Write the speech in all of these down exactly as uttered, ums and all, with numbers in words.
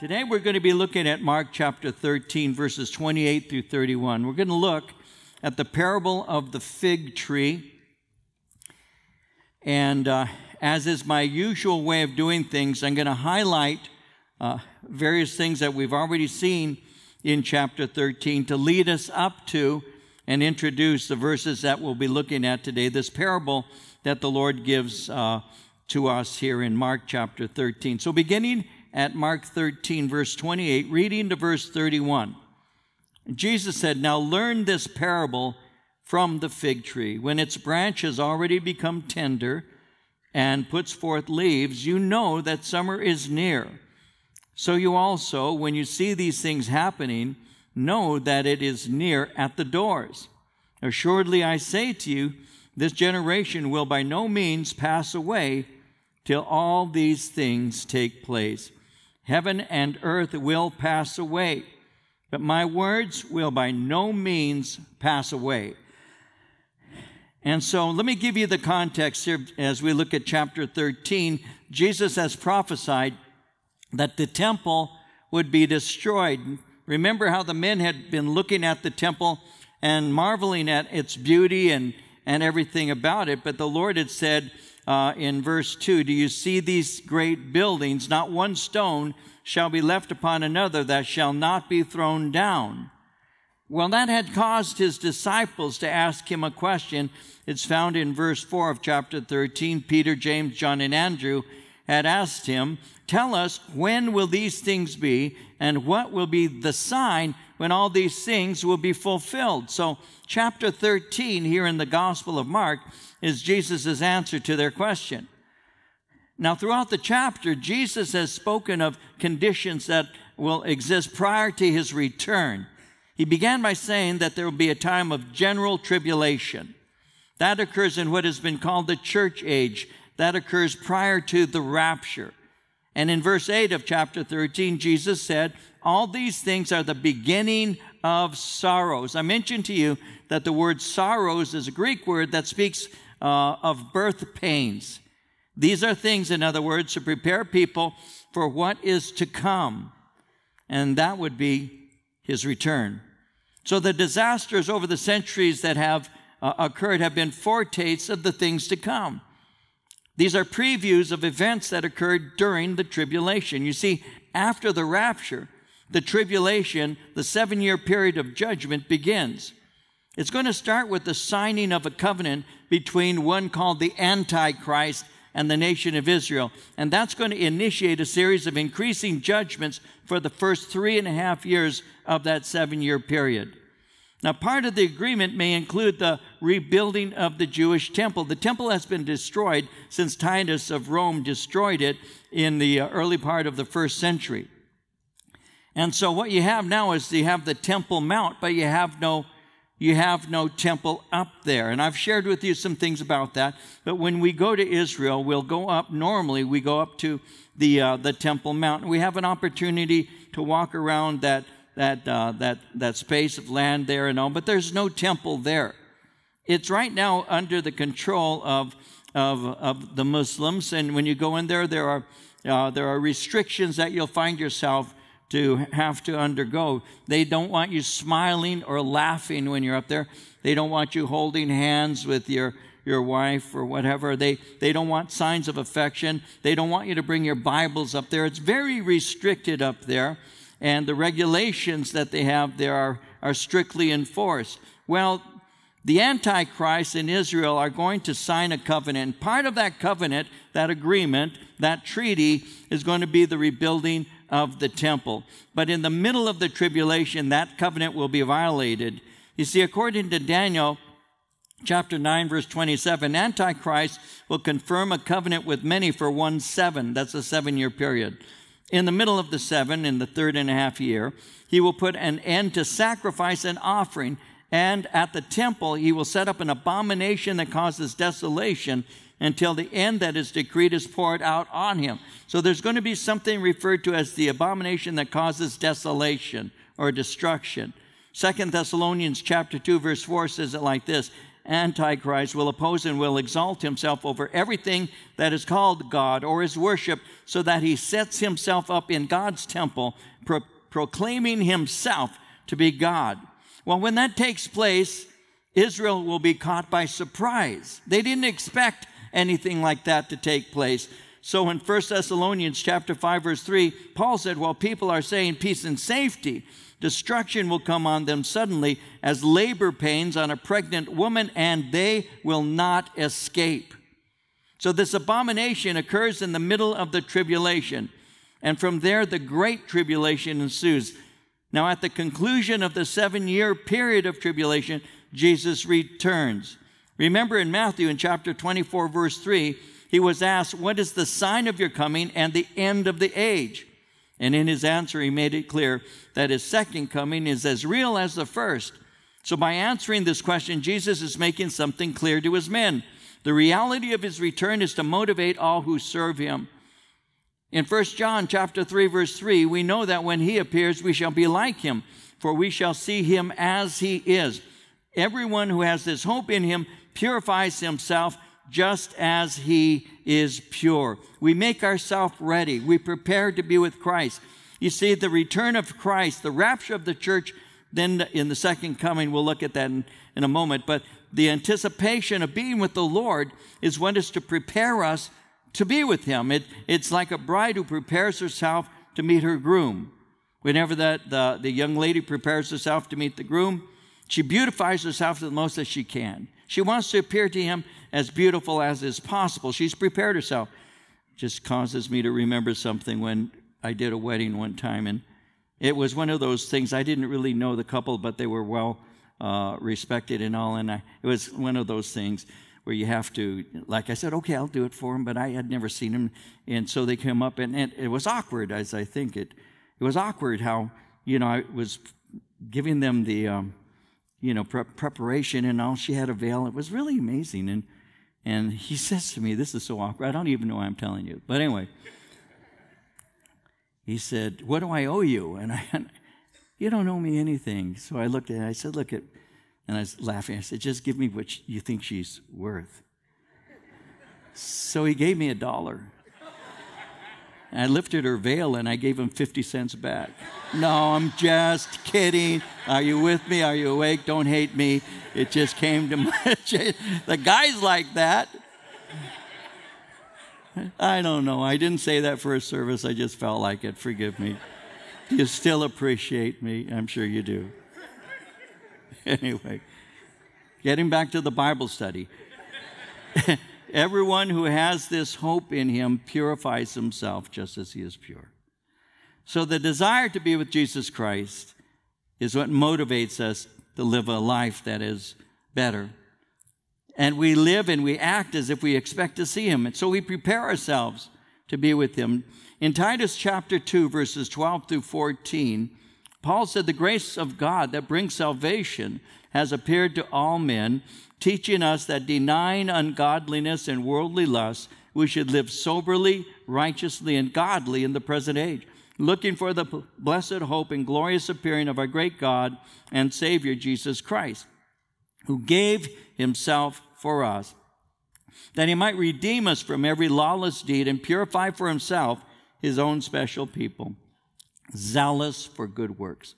Today we're going to be looking at Mark chapter thirteen, verses twenty-eight through thirty-one. We're going to look at the parable of the fig tree. And uh, as is my usual way of doing things, I'm going to highlight uh, various things that we've already seen in chapter thirteen to lead us up to and introduce the verses that we'll be looking at today, this parable that the Lord gives uh, to us here in Mark chapter thirteen. So beginning at Mark thirteen, verse twenty-eight, reading to verse thirty-one. Jesus said, "Now learn this parable from the fig tree. When its branch has already become tender and puts forth leaves, you know that summer is near. So you also, when you see these things happening, know that it is near at the doors. Assuredly, I say to you, this generation will by no means pass away till all these things take place. Heaven and earth will pass away, but my words will by no means pass away." And so let me give you the context here as we look at chapter thirteen. Jesus has prophesied that the temple would be destroyed. Remember how the men had been looking at the temple and marveling at its beauty and, and everything about it. But the Lord had said uh, in verse two, "Do you see these great buildings? Not one stone shall be left upon another that shall not be thrown down." Well, that had caused his disciples to ask him a question. It's found in verse four of chapter thirteen. Peter, James, John, and Andrew had asked him, "Tell us, when will these things be, and what will be the sign when all these things will be fulfilled?" So chapter thirteen here in the Gospel of Mark is Jesus' answer to their question. Now throughout the chapter, Jesus has spoken of conditions that will exist prior to his return. He began by saying that there will be a time of general tribulation. That occurs in what has been called the church age. That occurs prior to the rapture. And in verse eight of chapter thirteen, Jesus said, "All these things are the beginning of sorrows." I mentioned to you that the word sorrows is a Greek word that speaks uh, of birth pains. These are things, in other words, to prepare people for what is to come. And that would be his return. So the disasters over the centuries that have uh, occurred have been foretastes of the things to come. These are previews of events that occurred during the tribulation. You see, after the rapture, the tribulation, the seven-year period of judgment begins. It's going to start with the signing of a covenant between one called the Antichrist and the nation of Israel. And that's going to initiate a series of increasing judgments for the first three and a half years of that seven-year period. Now, part of the agreement may include the rebuilding of the Jewish temple. The temple has been destroyed since Titus of Rome destroyed it in the early part of the first century. And so what you have now is you have the Temple Mount, but you have no, you have no temple up there. And I've shared with you some things about that. But when we go to Israel, we'll go up, normally we go up to the, uh, the Temple Mount. We have an opportunity to walk around that That, uh, that, that space of land there and all, but there's no temple there. It's right now under the control of, of, of the Muslims, and when you go in there, there are, uh, there are restrictions that you'll find yourself to have to undergo. They don't want you smiling or laughing when you're up there. They don't want you holding hands with your, your wife or whatever. They, they don't want signs of affection. They don't want you to bring your Bibles up there. It's very restricted up there. And the regulations that they have there are, are strictly enforced. Well, the Antichrist in Israel are going to sign a covenant. And part of that covenant, that agreement, that treaty, is going to be the rebuilding of the temple. But in the middle of the tribulation, that covenant will be violated. You see, according to Daniel chapter nine, verse twenty-seven, Antichrist will confirm a covenant with many for one seven. That's a seven-year period. In the middle of the seven, in the third and a half year, he will put an end to sacrifice and offering, and at the temple he will set up an abomination that causes desolation until the end that is decreed is poured out on him. So there's going to be something referred to as the abomination that causes desolation or destruction. Second Thessalonians chapter two, verse four says it like this, Antichrist will oppose and will exalt himself over everything that is called God or is worship, so that he sets himself up in God's temple, pro proclaiming himself to be God. Well, when that takes place, Israel will be caught by surprise. They didn't expect anything like that to take place. So in First Thessalonians chapter five, verse three, Paul said, while people are saying peace and safety, destruction will come on them suddenly as labor pains on a pregnant woman, and they will not escape. So this abomination occurs in the middle of the tribulation, and from there the great tribulation ensues. Now at the conclusion of the seven-year period of tribulation, Jesus returns. Remember in Matthew in chapter twenty-four, verse three, he was asked, what is the sign of your coming and the end of the age? And in his answer, he made it clear that his second coming is as real as the first. So by answering this question, Jesus is making something clear to his men. The reality of his return is to motivate all who serve him. In First John chapter three, verse three, we know that when he appears, we shall be like him, for we shall see him as he is. Everyone who has this hope in him purifies himself just as he is pure. We make ourselves ready. We prepare to be with Christ. You see, the return of Christ, the rapture of the church, then in the second coming, we'll look at that in, in a moment, but the anticipation of being with the Lord is what is to prepare us to be with him. It, it's like a bride who prepares herself to meet her groom. Whenever that, the, the young lady prepares herself to meet the groom, she beautifies herself to the most that she can. She wants to appear to him as beautiful as is possible. She's prepared herself. Just causes me to remember something when I did a wedding one time, and it was one of those things. I didn't really know the couple, but they were well uh, respected and all, and I, it was one of those things where you have to, like I said, okay, I'll do it for him, but I had never seen him, and so they came up, and, and it was awkward, as I think it. It was awkward how, you know, I was giving them the... Um, you know, pre preparation and all. She had a veil. It was really amazing. And, and he says to me, this is so awkward. I don't even know why I'm telling you. But anyway, he said, what do I owe you? And I, you don't owe me anything. So I looked at it. I said, look at, and I was laughing. I said, just give me what you think she's worth. So he gave me a dollar. I lifted her veil, and I gave him fifty cents back. No, I'm just kidding. Are you with me? Are you awake? Don't hate me. It just came to my... The guy's like that. I don't know. I didn't say that for a service. I just felt like it. Forgive me. You still appreciate me. I'm sure you do. Anyway, getting back to the Bible study. Everyone who has this hope in him purifies himself just as he is pure. So the desire to be with Jesus Christ is what motivates us to live a life that is better. And we live and we act as if we expect to see him. And so we prepare ourselves to be with him. In Titus chapter two, verses twelve through fourteen, Paul said, the grace of God that brings salvation has appeared to all men, teaching us that denying ungodliness and worldly lusts, we should live soberly, righteously, and godly in the present age, looking for the blessed hope and glorious appearing of our great God and Savior Jesus Christ, who gave himself for us, that he might redeem us from every lawless deed and purify for himself his own special people, zealous for good works.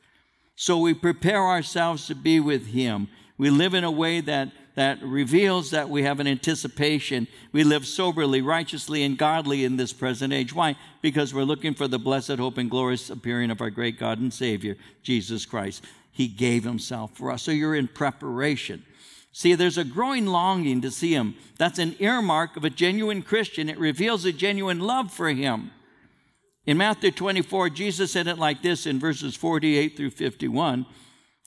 So we prepare ourselves to be with him. We live in a way that, that reveals that we have an anticipation. We live soberly, righteously, and godly in this present age. Why? Because we're looking for the blessed hope and glorious appearing of our great God and Savior, Jesus Christ. He gave himself for us. So you're in preparation. See, there's a growing longing to see him. That's an earmark of a genuine Christian. It reveals a genuine love for him. In Matthew twenty-four, Jesus said it like this in verses forty-eight through fifty-one.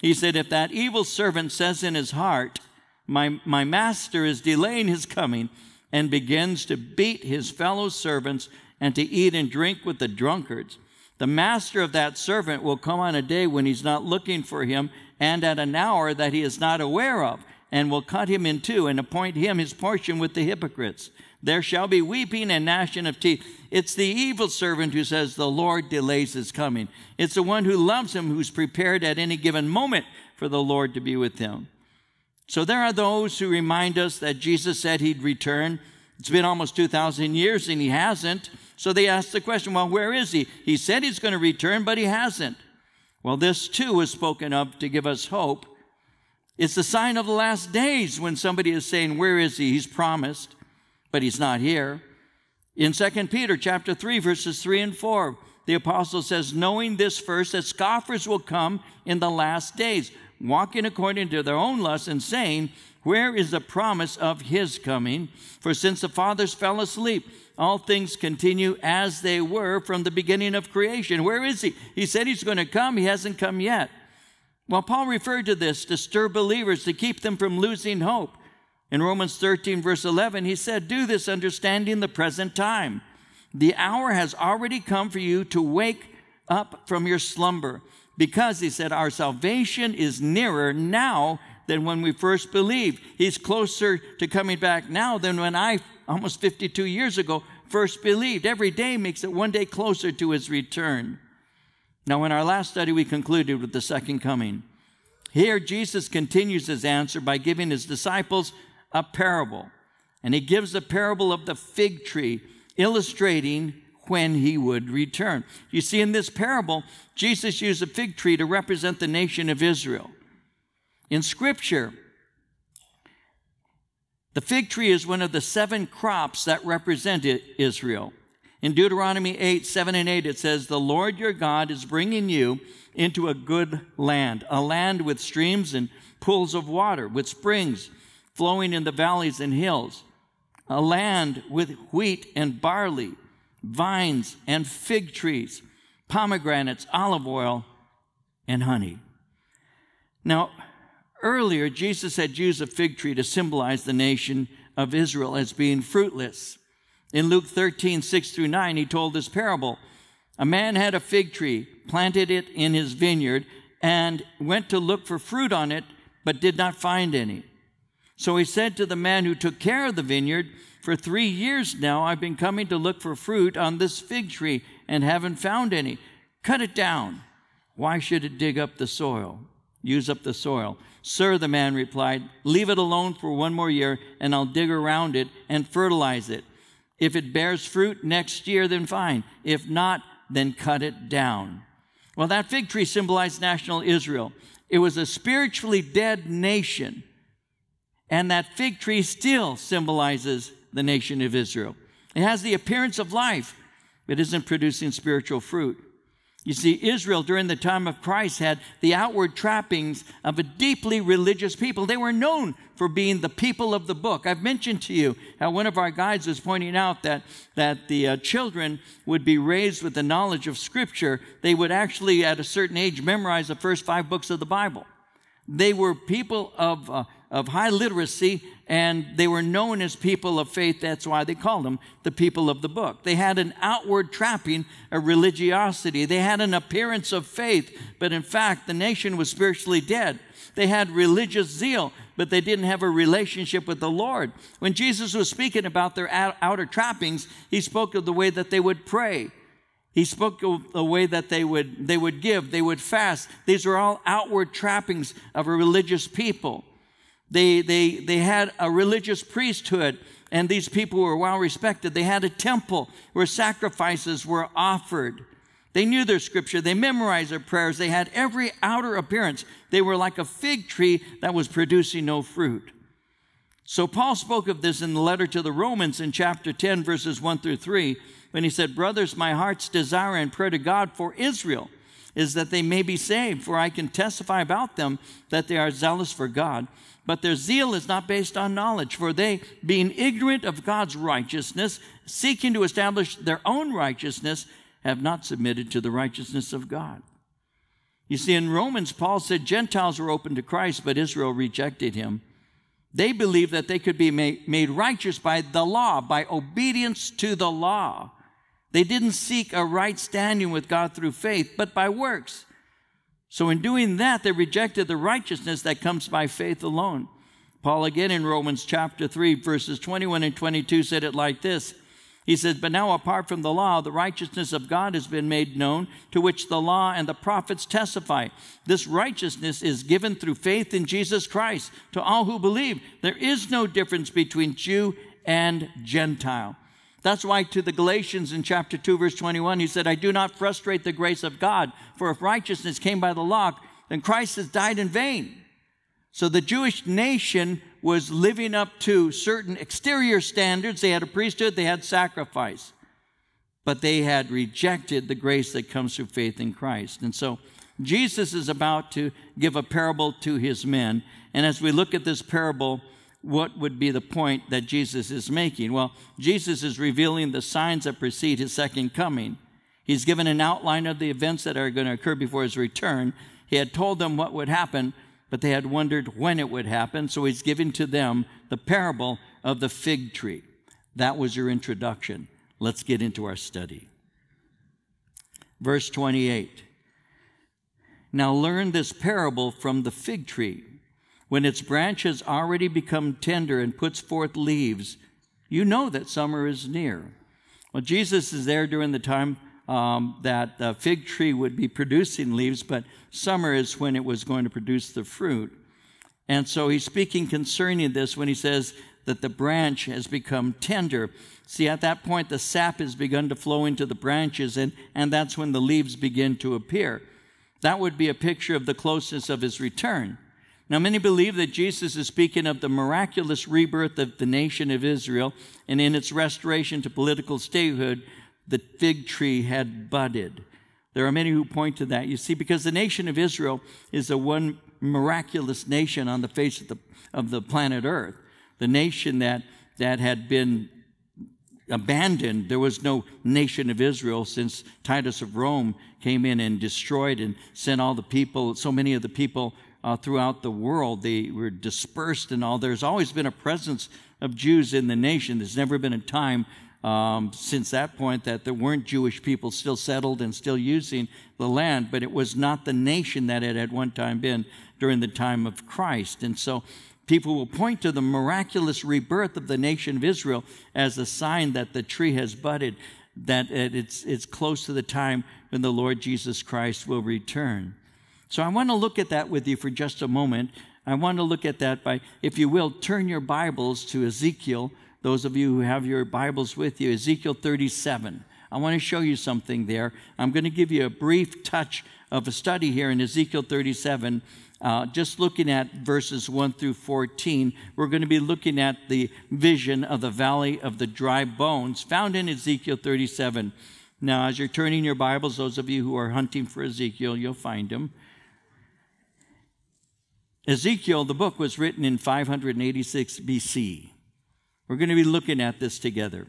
He said, if that evil servant says in his heart, my, my master is delaying his coming, and begins to beat his fellow servants and to eat and drink with the drunkards, the master of that servant will come on a day when he's not looking for him and at an hour that he is not aware of, and will cut him in two and appoint him his portion with the hypocrites. There shall be weeping and gnashing of teeth. It's the evil servant who says the Lord delays his coming. It's the one who loves him, who's prepared at any given moment for the Lord to be with him. So there are those who remind us that Jesus said he'd return. It's been almost two thousand years and he hasn't. So they ask the question, well, where is he? He said he's going to return, but he hasn't. Well, this too is spoken of to give us hope. It's the sign of the last days when somebody is saying, where is he? He's promised, but he's not here. In Second Peter chapter three, verses three and four, the apostle says, knowing this first, that scoffers will come in the last days, walking according to their own lusts, and saying, where is the promise of his coming? For since the fathers fell asleep, all things continue as they were from the beginning of creation. Where is he? He said he's going to come. He hasn't come yet. Well, Paul referred to this to stir believers, to keep them from losing hope. In Romans thirteen, verse eleven, he said, do this understanding the present time. The hour has already come for you to wake up from your slumber. Because, he said, our salvation is nearer now than when we first believed. He's closer to coming back now than when I, almost fifty-two years ago, first believed. Every day makes it one day closer to his return. Now, in our last study, we concluded with the second coming. Here, Jesus continues his answer by giving his disciples a parable. And he gives the parable of the fig tree, illustrating when he would return. You see, in this parable, Jesus used a fig tree to represent the nation of Israel. In Scripture, the fig tree is one of the seven crops that represented Israel. In Deuteronomy eight, seven and eight, it says, the Lord your God is bringing you into a good land, a land with streams and pools of water, with springs flowing in the valleys and hills, a land with wheat and barley, vines and fig trees, pomegranates, olive oil, and honey. Now, earlier, Jesus had used a fig tree to symbolize the nation of Israel as being fruitless. In Luke thirteen, six through nine, he told this parable. A man had a fig tree, planted it in his vineyard, and went to look for fruit on it, but did not find any. So he said to the man who took care of the vineyard, for three years now I've been coming to look for fruit on this fig tree and haven't found any. Cut it down. Why should it dig up the soil? Use up the soil. Sir, the man replied, leave it alone for one more year, and I'll dig around it and fertilize it. If it bears fruit next year, then fine. If not, then cut it down. Well, that fig tree symbolized national Israel. It was a spiritually dead nation. And that fig tree still symbolizes the nation of Israel. It has the appearance of life, but isn't producing spiritual fruit. You see, Israel during the time of Christ had the outward trappings of a deeply religious people. They were known for being the people of the book. I've mentioned to you how one of our guides was pointing out that, that the uh, children would be raised with the knowledge of Scripture. They would actually, at a certain age, memorize the first five books of the Bible. They were people of... Uh, of high literacy, and they were known as people of faith. That's why they called them the people of the book. They had an outward trapping of religiosity. They had an appearance of faith, but in fact, the nation was spiritually dead. They had religious zeal, but they didn't have a relationship with the Lord. When Jesus was speaking about their outer trappings, he spoke of the way that they would pray. He spoke of the way that they would, they would give, they would fast. These are all outward trappings of a religious people. They, they, they had a religious priesthood, and these people were well respected. They had a temple where sacrifices were offered. They knew their Scripture. They memorized their prayers. They had every outer appearance. They were like a fig tree that was producing no fruit. So Paul spoke of this in the letter to the Romans in chapter ten, verses one through three, when he said, brothers, my heart's desire and prayer to God for Israel is that they may be saved, for I can testify about them that they are zealous for God. But their zeal is not based on knowledge, for they, being ignorant of God's righteousness, seeking to establish their own righteousness, have not submitted to the righteousness of God. You see, in Romans, Paul said Gentiles were open to Christ, but Israel rejected him. They believed that they could be made righteous by the law, by obedience to the law. They didn't seek a right standing with God through faith, but by works. So in doing that, they rejected the righteousness that comes by faith alone. Paul again in Romans chapter three, verses twenty-one and twenty-two said it like this, He says, but now apart from the law, the righteousness of God has been made known, to which the law and the prophets testify. This righteousness is given through faith in Jesus Christ to all who believe. There is no difference between Jew and Gentile. That's why to the Galatians in chapter two, verse twenty-one, he said, I do not frustrate the grace of God, for if righteousness came by the law, then Christ has died in vain. So the Jewish nation was living up to certain exterior standards. They had a priesthood, they had sacrifice, but they had rejected the grace that comes through faith in Christ. And so Jesus is about to give a parable to his men. And as we look at this parable, what would be the point that Jesus is making? Well, Jesus is revealing the signs that precede his second coming. He's given an outline of the events that are going to occur before his return. He had told them what would happen, but they had wondered when it would happen, so he's giving to them the parable of the fig tree. That was your introduction. Let's get into our study. Verse twenty-eight. Now learn this parable from the fig tree. When its branch has already become tender and puts forth leaves, you know that summer is near. Well, Jesus is there during the time Um, that the fig tree would be producing leaves, but summer is when it was going to produce the fruit. And so he's speaking concerning this when he says that the branch has become tender. See, at that point, the sap has begun to flow into the branches, and, and that's when the leaves begin to appear. That would be a picture of the closeness of his return. Now, many believe that Jesus is speaking of the miraculous rebirth of the nation of Israel, and in its restoration to political statehood, the fig tree had budded. There are many who point to that, you see, because the nation of Israel is the one miraculous nation on the face of the, of the planet Earth, the nation that, that had been abandoned. There was no nation of Israel since Titus of Rome came in and destroyed and sent all the people, so many of the people uh, throughout the world. They were dispersed and all. There's always been a presence of Jews in the nation. There's never been a time Um, since that point that there weren't Jewish people still settled and still using the land, but it was not the nation that it had one time been during the time of Christ. And so people will point to the miraculous rebirth of the nation of Israel as a sign that the tree has budded, that it's, it's close to the time when the Lord Jesus Christ will return. So I want to look at that with you for just a moment. I want to look at that by, if you will, turn your Bibles to Ezekiel. Those of you who have your Bibles with you, Ezekiel thirty-seven. I want to show you something there. I'm going to give you a brief touch of a study here in Ezekiel thirty-seven, uh, just looking at verses one through fourteen. We're going to be looking at the vision of the valley of the dry bones found in Ezekiel thirty-seven. Now, as you're turning your Bibles, those of you who are hunting for Ezekiel, you'll find him. Ezekiel, the book, was written in five hundred eighty-six B C We're going to be looking at this together.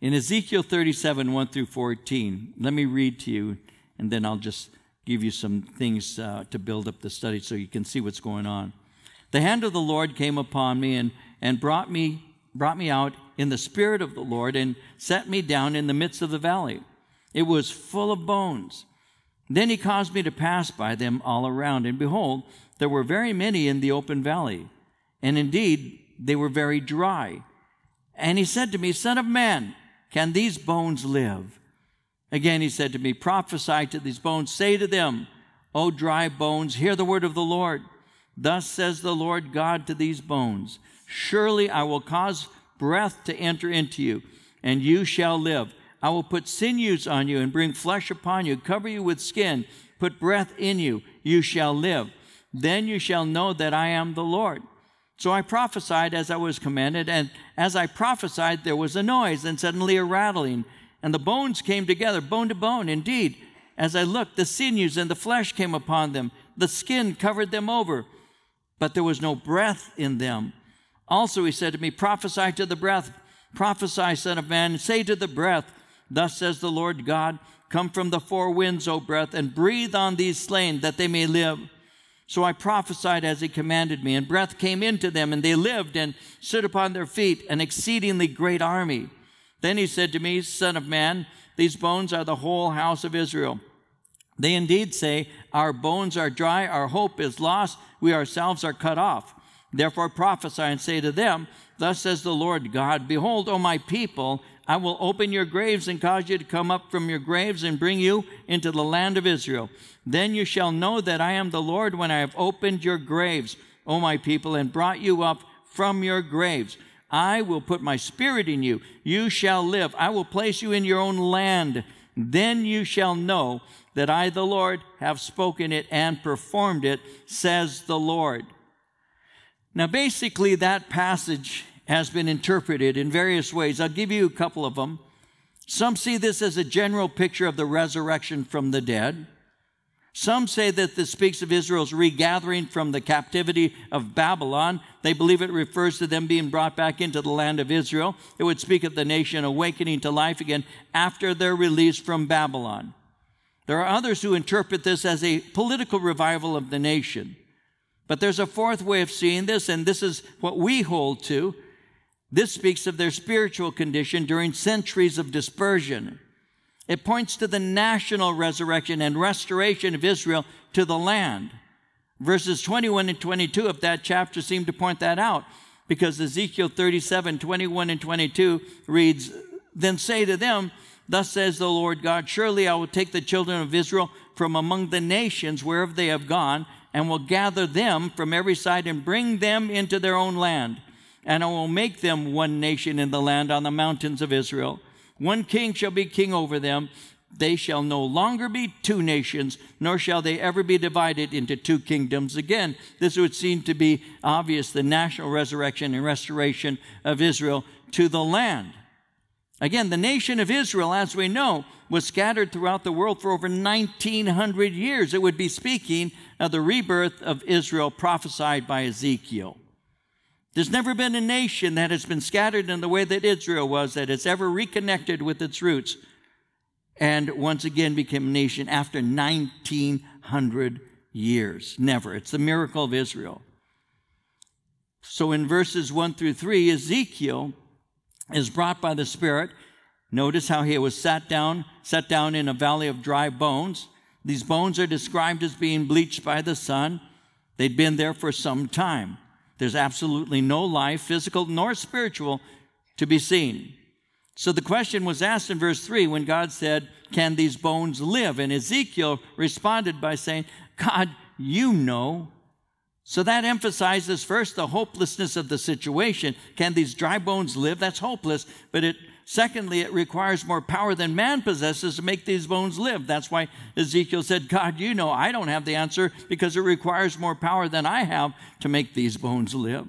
In Ezekiel thirty-seven, one through fourteen, let me read to you, and then I'll just give you some things uh, to build up the study so you can see what's going on. The hand of the Lord came upon me and, and brought me, brought me out in the spirit of the Lord and set me down in the midst of the valley. It was full of bones. Then he caused me to pass by them all around, and behold, there were very many in the open valley. And indeed, they were very dry. And he said to me, Son of man, can these bones live? Again he said to me, Prophesy to these bones, say to them, O dry bones, hear the word of the Lord. Thus says the Lord God to these bones, Surely I will cause breath to enter into you, and you shall live. I will put sinews on you and bring flesh upon you, cover you with skin, put breath in you, you shall live. Then you shall know that I am the Lord. So I prophesied as I was commanded, and as I prophesied, there was a noise, and suddenly a rattling, and the bones came together, bone to bone. Indeed, as I looked, the sinews and the flesh came upon them. The skin covered them over, but there was no breath in them. Also he said to me, Prophesy to the breath, prophesy, son of man, say to the breath, Thus says the Lord God, Come from the four winds, O breath, and breathe on these slain, that they may live. So I prophesied as he commanded me, and breath came into them, and they lived and stood upon their feet, an exceedingly great army. Then he said to me, Son of man, these bones are the whole house of Israel. They indeed say, Our bones are dry, our hope is lost, we ourselves are cut off. Therefore prophesy and say to them, thus says the Lord God, behold, O my people, I will open your graves and cause you to come up from your graves and bring you into the land of Israel. Then you shall know that I am the Lord when I have opened your graves, O my people, and brought you up from your graves. I will put my spirit in you. You shall live. I will place you in your own land. Then you shall know that I, the Lord, have spoken it and performed it, says the Lord. Now, basically, that passage has been interpreted in various ways. I'll give you a couple of them. Some see this as a general picture of the resurrection from the dead. Some say that this speaks of Israel's regathering from the captivity of Babylon. They believe it refers to them being brought back into the land of Israel. It would speak of the nation awakening to life again after their release from Babylon. There are others who interpret this as a political revival of the nation. But there's a fourth way of seeing this, and this is what we hold to. This speaks of their spiritual condition during centuries of dispersion. It points to the national resurrection and restoration of Israel to the land. Verses twenty-one and twenty-two of that chapter seem to point that out, because Ezekiel thirty-seven, twenty-one and twenty-two reads, Then say to them, thus says the Lord God, surely I will take the children of Israel from among the nations wherever they have gone, and will gather them from every side and bring them into their own land. And I will make them one nation in the land on the mountains of Israel. One king shall be king over them. They shall no longer be two nations, nor shall they ever be divided into two kingdoms again. This would seem to be obvious, the national resurrection and restoration of Israel to the land. Again, the nation of Israel, as we know, was scattered throughout the world for over nineteen hundred years. It would be speaking of the rebirth of Israel prophesied by Ezekiel. There's never been a nation that has been scattered in the way that Israel was, that has ever reconnected with its roots and once again became a nation after nineteen hundred years. Never. It's the miracle of Israel. So in verses one through three, Ezekiel is brought by the Spirit. Notice how he was sat down, sat down in a valley of dry bones. These bones are described as being bleached by the sun. They'd been there for some time. There's absolutely no life, physical nor spiritual, to be seen. So the question was asked in verse three when God said, can these bones live? And Ezekiel responded by saying, God, you know. So that emphasizes first the hopelessness of the situation. Can these dry bones live? That's hopeless. But it, secondly, it requires more power than man possesses to make these bones live. That's why Ezekiel said, God, you know, I don't have the answer, because it requires more power than I have to make these bones live.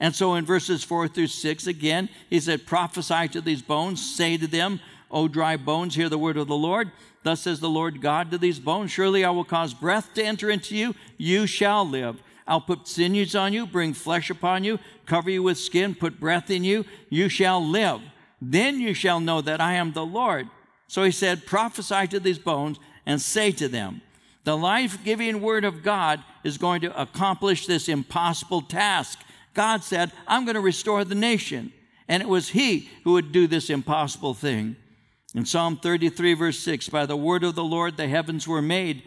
And so in verses four through six, again, he said, prophesy to these bones, say to them, O dry bones, hear the word of the Lord. Thus says the Lord God to these bones, surely I will cause breath to enter into you. You shall live. I'll put sinews on you, bring flesh upon you, cover you with skin, put breath in you. You shall live. Then you shall know that I am the Lord. So he said, prophesy to these bones and say to them, the life-giving word of God is going to accomplish this impossible task. God said, I'm going to restore the nation. And it was he who would do this impossible thing. In Psalm thirty-three, verse six, by the word of the Lord the heavens were made,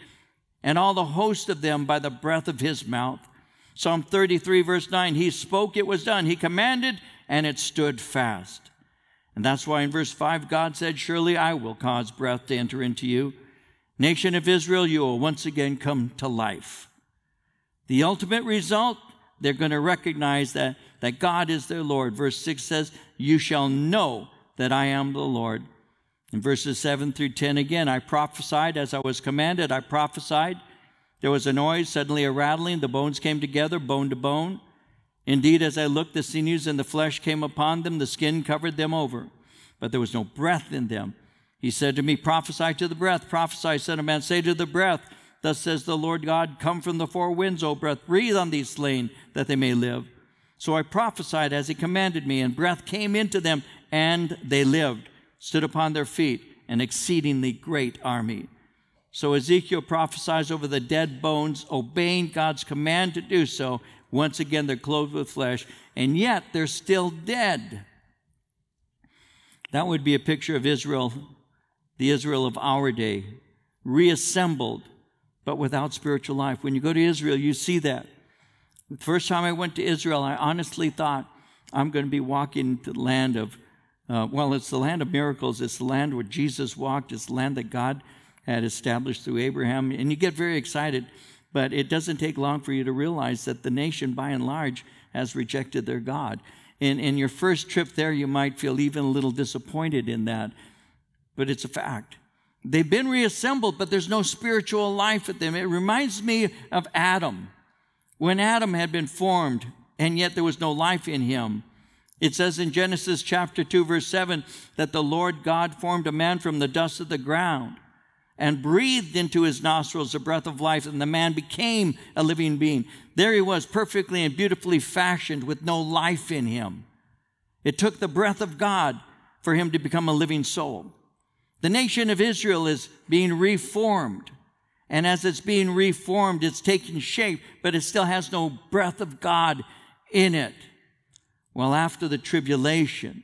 and all the host of them by the breath of his mouth. Psalm thirty-three, verse nine, he spoke, it was done. He commanded, and it stood fast. And that's why in verse five, God said, surely I will cause breath to enter into you. Nation of Israel, you will once again come to life. The ultimate result, they're going to recognize that, that God is their Lord. Verse six says, you shall know that I am the Lord. In verses seven through ten again, I prophesied as I was commanded. I prophesied. There was a noise, suddenly a rattling. The bones came together, bone to bone. Indeed, as I looked, the sinews and the flesh came upon them. The skin covered them over, but there was no breath in them. He said to me, prophesy to the breath. Prophesy, son of man, say to the breath. Thus says the Lord God, come from the four winds, O breath. Breathe on these slain, that they may live. So I prophesied as he commanded me, and breath came into them, and they lived, stood upon their feet, an exceedingly great army. So Ezekiel prophesies over the dead bones, obeying God's command to do so. Once again, they're clothed with flesh, and yet they're still dead. That would be a picture of Israel, the Israel of our day, reassembled, but without spiritual life. When you go to Israel, you see that. The first time I went to Israel, I honestly thought, I'm going to be walking to the land of, uh, well, it's the land of miracles. It's the land where Jesus walked. It's the land that God had established through Abraham. And you get very excited, but it doesn't take long for you to realize that the nation, by and large, has rejected their God. And in your first trip there, you might feel even a little disappointed in that, but it's a fact. They've been reassembled, but there's no spiritual life with them. It reminds me of Adam. When Adam had been formed, and yet there was no life in him. It says in Genesis chapter two, verse seven, that the Lord God formed a man from the dust of the ground and breathed into his nostrils the breath of life, and the man became a living being. There he was, perfectly and beautifully fashioned with no life in him. It took the breath of God for him to become a living soul. The nation of Israel is being reformed. And as it's being reformed, it's taking shape, but it still has no breath of God in it. Well, after the tribulation,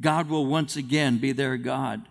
God will once again be their God.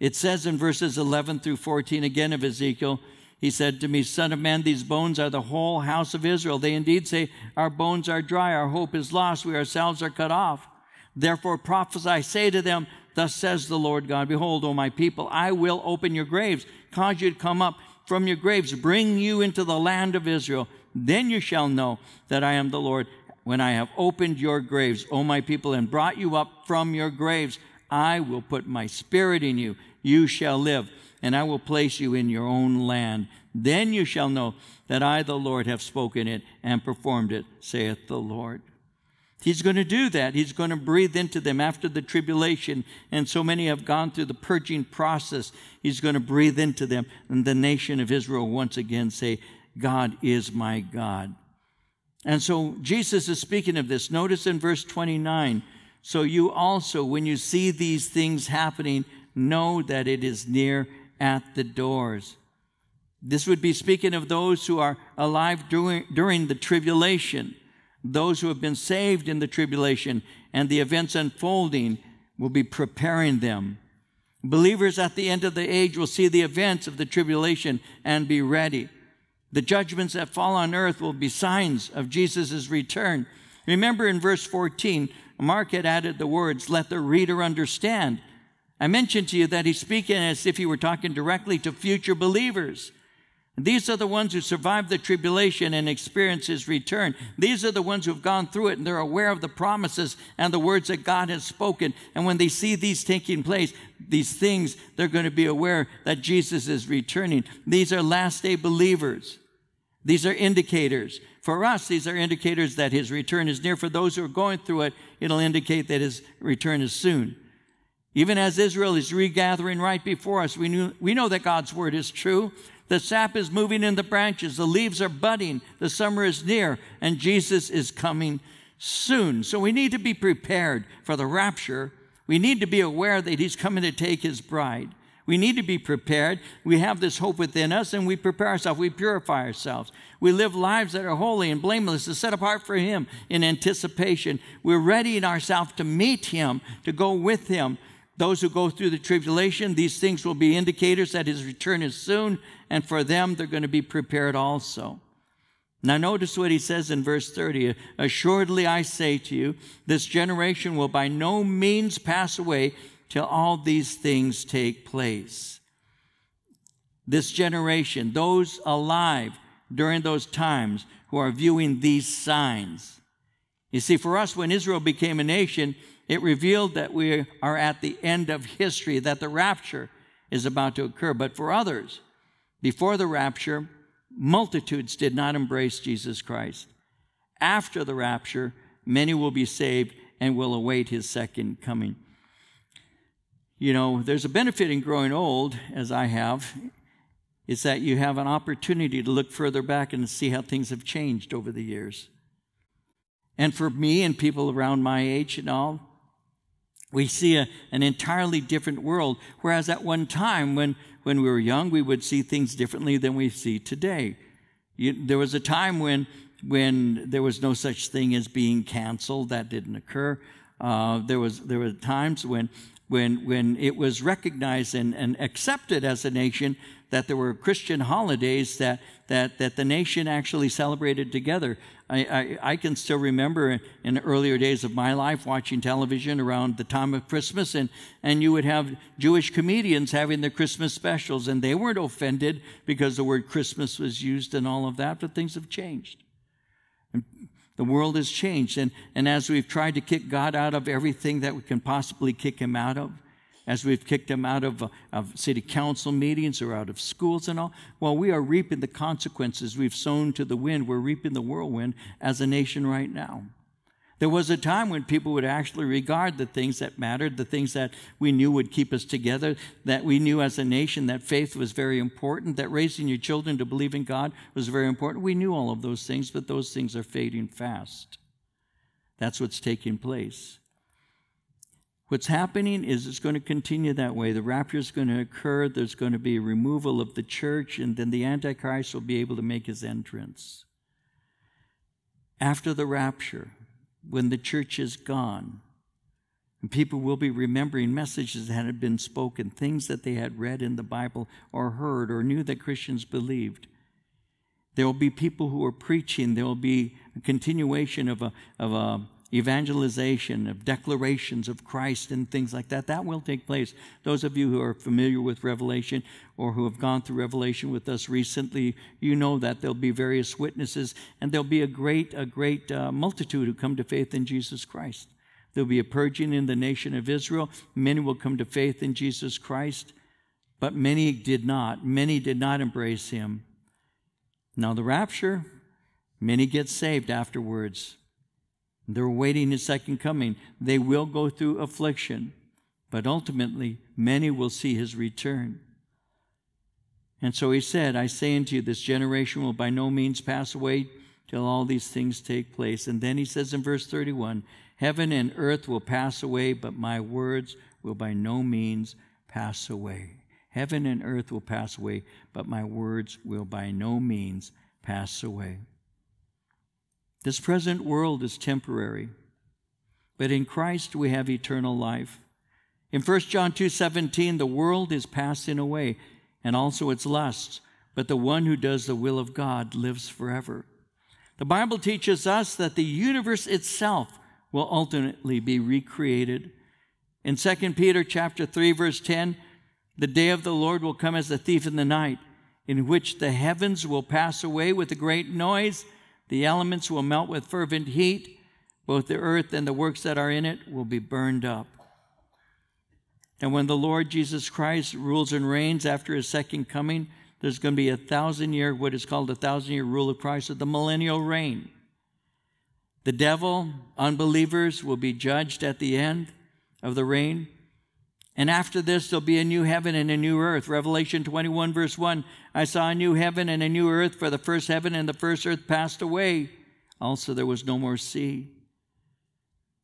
It says in verses eleven through fourteen again of Ezekiel, he said to me, Son of man, these bones are the whole house of Israel. They indeed say, our bones are dry, our hope is lost, we ourselves are cut off. Therefore prophesy, say to them, thus says the Lord God, behold, O my people, I will open your graves, cause you to come up from your graves, bring you into the land of Israel. Then you shall know that I am the Lord, when I have opened your graves, O my people, and brought you up from your graves. I will put my spirit in you. You shall live, and I will place you in your own land. Then you shall know that I, the Lord, have spoken it and performed it, saith the Lord. He's going to do that. He's going to breathe into them after the tribulation. And so many have gone through the purging process. He's going to breathe into them. And the nation of Israel once again say, God is my God. And so Jesus is speaking of this. Notice in verse twenty-nine, so you also, when you see these things happening, know that it is near at the doors. This would be speaking of those who are alive during, during the tribulation. Those who have been saved in the tribulation and the events unfolding will be preparing them. Believers at the end of the age will see the events of the tribulation and be ready. The judgments that fall on earth will be signs of Jesus' return. Remember in verse fourteen, Mark had added the words, let the reader understand. I mentioned to you that he's speaking as if he were talking directly to future believers. These are the ones who survived the tribulation and experience his return. These are the ones who have gone through it, and they're aware of the promises and the words that God has spoken. And when they see these taking place, these things, they're going to be aware that Jesus is returning. These are last-day believers. These are indicators. For us, these are indicators that his return is near. For those who are going through it, it'll indicate that his return is soon. Even as Israel is regathering right before us, we, knew, we know that God's word is true. The sap is moving in the branches, the leaves are budding, the summer is near, and Jesus is coming soon. So we need to be prepared for the rapture. We need to be aware that he's coming to take his bride. We need to be prepared. We have this hope within us, and we prepare ourselves. We purify ourselves. We live lives that are holy and blameless and set apart for him in anticipation. We're readying ourselves to meet him, to go with him. Those who go through the tribulation, these things will be indicators that his return is soon, and for them, they're going to be prepared also. Now notice what he says in verse thirty, assuredly I say to you, this generation will by no means pass away till all these things take place. This generation, those alive during those times who are viewing these signs. You see, for us, when Israel became a nation, it revealed that we are at the end of history, that the rapture is about to occur. But for others, before the rapture, multitudes did not embrace Jesus Christ. After the rapture, many will be saved and will await his second coming. You know, there's a benefit in growing old, as I have. It's that you have an opportunity to look further back and see how things have changed over the years. And for me and people around my age and all, we see a, an entirely different world. Whereas at one time, when, when we were young, we would see things differently than we see today. You, there was a time when, when there was no such thing as being canceled. That didn't occur. Uh, there, was, there were times when, when, when it was recognized and, and accepted as a nation that there were Christian holidays that, that, that the nation actually celebrated together. I, I, I can still remember in, in the earlier days of my life watching television around the time of Christmas, and, and you would have Jewish comedians having their Christmas specials, and they weren't offended because the word Christmas was used and all of that, but things have changed. And the world has changed, and, and as we've tried to kick God out of everything that we can possibly kick him out of, as we've kicked him out of, of city council meetings or out of schools and all, well, we are reaping the consequences we've sown to the wind. We're reaping the whirlwind as a nation right now. There was a time when people would actually regard the things that mattered, the things that we knew would keep us together, that we knew as a nation that faith was very important, that raising your children to believe in God was very important. We knew all of those things, but those things are fading fast. That's what's taking place. What's happening is it's going to continue that way. The rapture is going to occur. There's going to be a removal of the church, and then the Antichrist will be able to make his entrance. After the rapture, when the church is gone, and people will be remembering messages that had been spoken, things that they had read in the Bible or heard or knew that Christians believed, there will be people who are preaching. There will be a continuation of a, of a evangelization, of declarations of Christ and things like that. That will take place. Those of you who are familiar with Revelation or who have gone through Revelation with us recently, you know that there'll be various witnesses, and there'll be a great, a great uh, multitude who come to faith in Jesus Christ. There'll be a purging in the nation of Israel. Many will come to faith in Jesus Christ, but many did not. Many did not embrace him. Now the rapture, many get saved afterwards. They're awaiting his second coming. They will go through affliction, but ultimately many will see his return. And so he said, I say unto you, this generation will by no means pass away till all these things take place. And then he says in verse thirty-one, heaven and earth will pass away, but my words will by no means pass away. Heaven and earth will pass away, but my words will by no means pass away. This present world is temporary, but in Christ we have eternal life. In First John two seventeen, the world is passing away, and also its lusts, but the one who does the will of God lives forever. The Bible teaches us that the universe itself will ultimately be recreated. In Second Peter chapter three, verse ten, the day of the Lord will come as a thief in the night, in which the heavens will pass away with a great noise. The elements will melt with fervent heat. Both the earth and the works that are in it will be burned up. And when the Lord Jesus Christ rules and reigns after his second coming, there's going to be a thousand-year, what is called a thousand-year rule of Christ, or the millennial reign. The devil, unbelievers, will be judged at the end of the reign. And after this, there'll be a new heaven and a new earth. Revelation twenty-one, verse one, I saw a new heaven and a new earth, for the first heaven and the first earth passed away. Also, there was no more sea.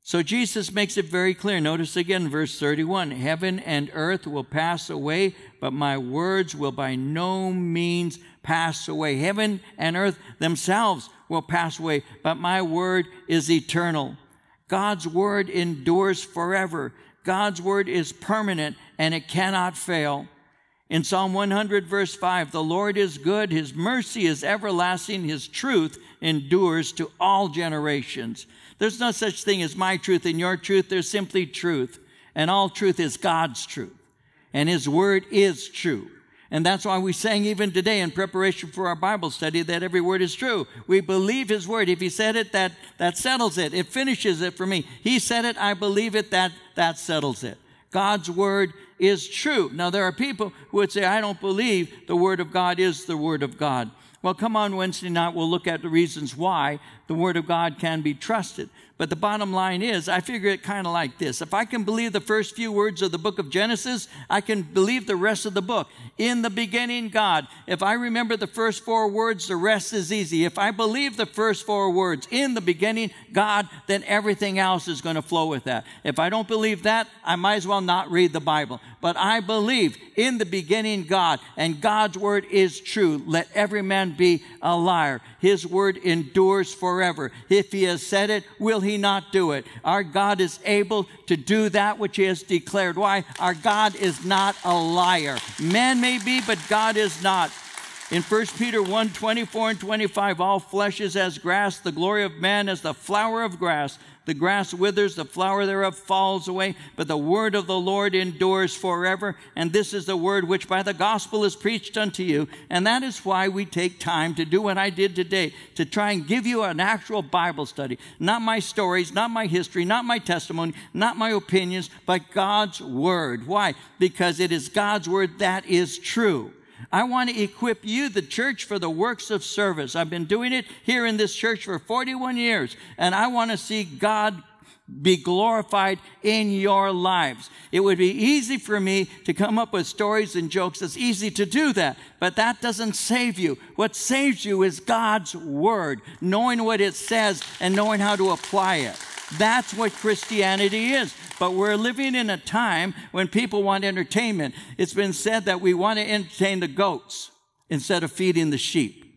So Jesus makes it very clear. Notice again, verse thirty-one, heaven and earth will pass away, but my words will by no means pass away. Heaven and earth themselves will pass away, but my word is eternal. God's word endures forever. God's word is permanent, and it cannot fail. In Psalm one hundred, verse five, the Lord is good, his mercy is everlasting, his truth endures to all generations. There's no such thing as my truth and your truth. There's simply truth, and all truth is God's truth, and his word is true. And that's why we sang even today in preparation for our Bible study that every word is true. We believe his word. If he said it, that, that settles it. It finishes it for me. He said it, I believe it, that, that settles it. God's word is true. Now, there are people who would say, I don't believe the word of God is the word of God. Well, come on Wednesday night, we'll look at the reasons why the word of God can be trusted. But the bottom line is, I figure it kind of like this. If I can believe the first few words of the book of Genesis, I can believe the rest of the book. In the beginning, God. If I remember the first four words, the rest is easy. If I believe the first four words, in the beginning, God, then everything else is going to flow with that. If I don't believe that, I might as well not read the Bible. But I believe in the beginning, God, and God's word is true. Let every man be a liar. His word endures forever. forever. If he has said it, will he not do it? Our God is able to do that which he has declared. Why? Our God is not a liar. Man may be, but God is not. In First Peter one, twenty-four and twenty-five, all flesh is as grass, the glory of man as the flower of grass. The grass withers, the flower thereof falls away, but the word of the Lord endures forever. And this is the word which by the gospel is preached unto you. And that is why we take time to do what I did today, to try and give you an actual Bible study. Not my stories, not my history, not my testimony, not my opinions, but God's word. Why? Because it is God's word that is true. I want to equip you, the church, for the works of service. I've been doing it here in this church for forty-one years, and I want to see God be glorified in your lives. It would be easy for me to come up with stories and jokes. It's easy to do that, but that doesn't save you. What saves you is God's word, knowing what it says and knowing how to apply it. That's what Christianity is. But we're living in a time when people want entertainment. It's been said that we want to entertain the goats instead of feeding the sheep.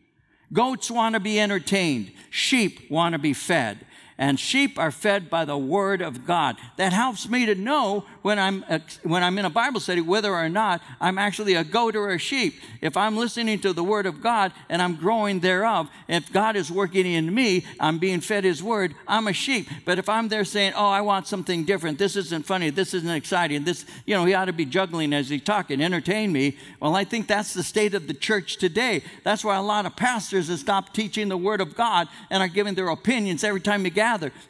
Goats want to be entertained. Sheep want to be fed. And sheep are fed by the word of God. That helps me to know when I'm, when I'm in a Bible study whether or not I'm actually a goat or a sheep. If I'm listening to the word of God and I'm growing thereof, if God is working in me, I'm being fed his word, I'm a sheep. But if I'm there saying, oh, I want something different, this isn't funny, this isn't exciting, this, you know, he ought to be juggling as he's talking, entertain me. Well, I think that's the state of the church today. That's why a lot of pastors have stopped teaching the word of God and are giving their opinions every time they get.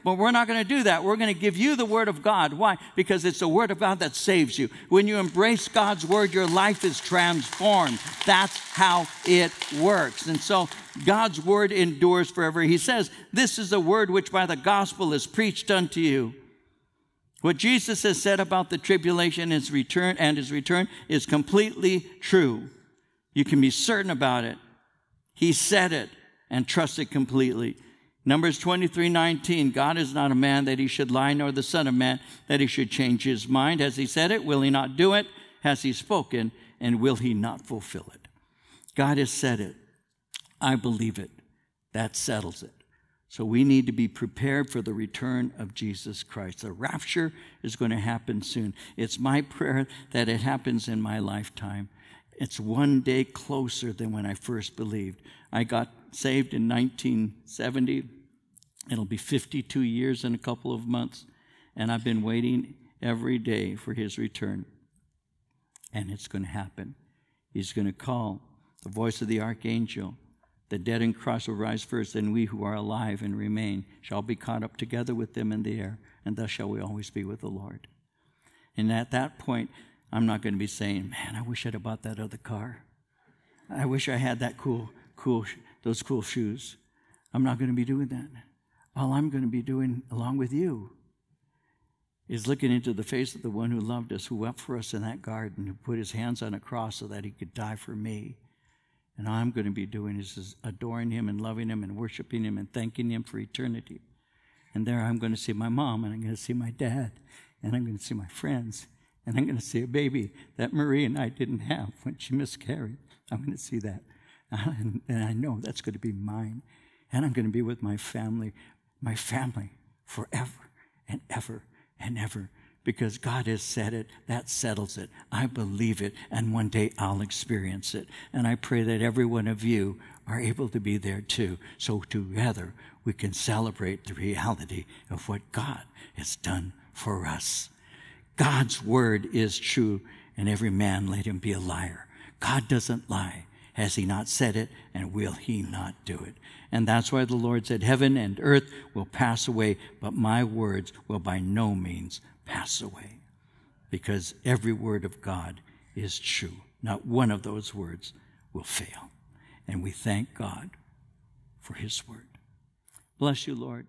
But we're not going to do that. We're going to give you the word of God. Why? Because it's the word of God that saves you. When you embrace God's word, your life is transformed. That's how it works. And so God's word endures forever. He says, this is the word which by the gospel is preached unto you. What Jesus has said about the tribulation and his return, and his return is completely true. You can be certain about it. He said it, and trust it completely. Numbers twenty-three nineteen, God is not a man that he should lie, nor the son of man that he should change his mind. Has he said it? Will he not do it? Has he spoken? And will he not fulfill it? God has said it. I believe it. That settles it. So we need to be prepared for the return of Jesus Christ. The rapture is going to happen soon. It's my prayer that it happens in my lifetime. It's one day closer than when I first believed. I got saved in nineteen seventy. It'll be fifty-two years in a couple of months, and I've been waiting every day for his return, and it's going to happen. He's going to call. The voice of the archangel, the dead in Christ will rise first, and we who are alive and remain shall be caught up together with them in the air, and thus shall we always be with the Lord. And at that point, I'm not going to be saying, man, I wish I'd have bought that other car. I wish I had that cool, cool those cool shoes. I'm not going to be doing that. All I'm going to be doing, along with you, is looking into the face of the one who loved us, who wept for us in that garden, who put his hands on a cross so that he could die for me. And all I'm going to be doing is adoring him and loving him and worshiping him and thanking him for eternity. And there I'm going to see my mom, and I'm going to see my dad, and I'm going to see my friends, and I'm going to see a baby that Marie and I didn't have when she miscarried. I'm going to see that. And I know that's going to be mine. And I'm going to be with my family, my family forever and ever and ever. Because God has said it, that settles it. I believe it, and one day I'll experience it. And I pray that every one of you are able to be there too. So together we can celebrate the reality of what God has done for us. God's word is true, and every man let him be a liar. God doesn't lie. Has he not said it, and will he not do it? And that's why the Lord said, heaven and earth will pass away, but my words will by no means pass away. Because every word of God is true. Not one of those words will fail. And we thank God for his word. Bless you, Lord.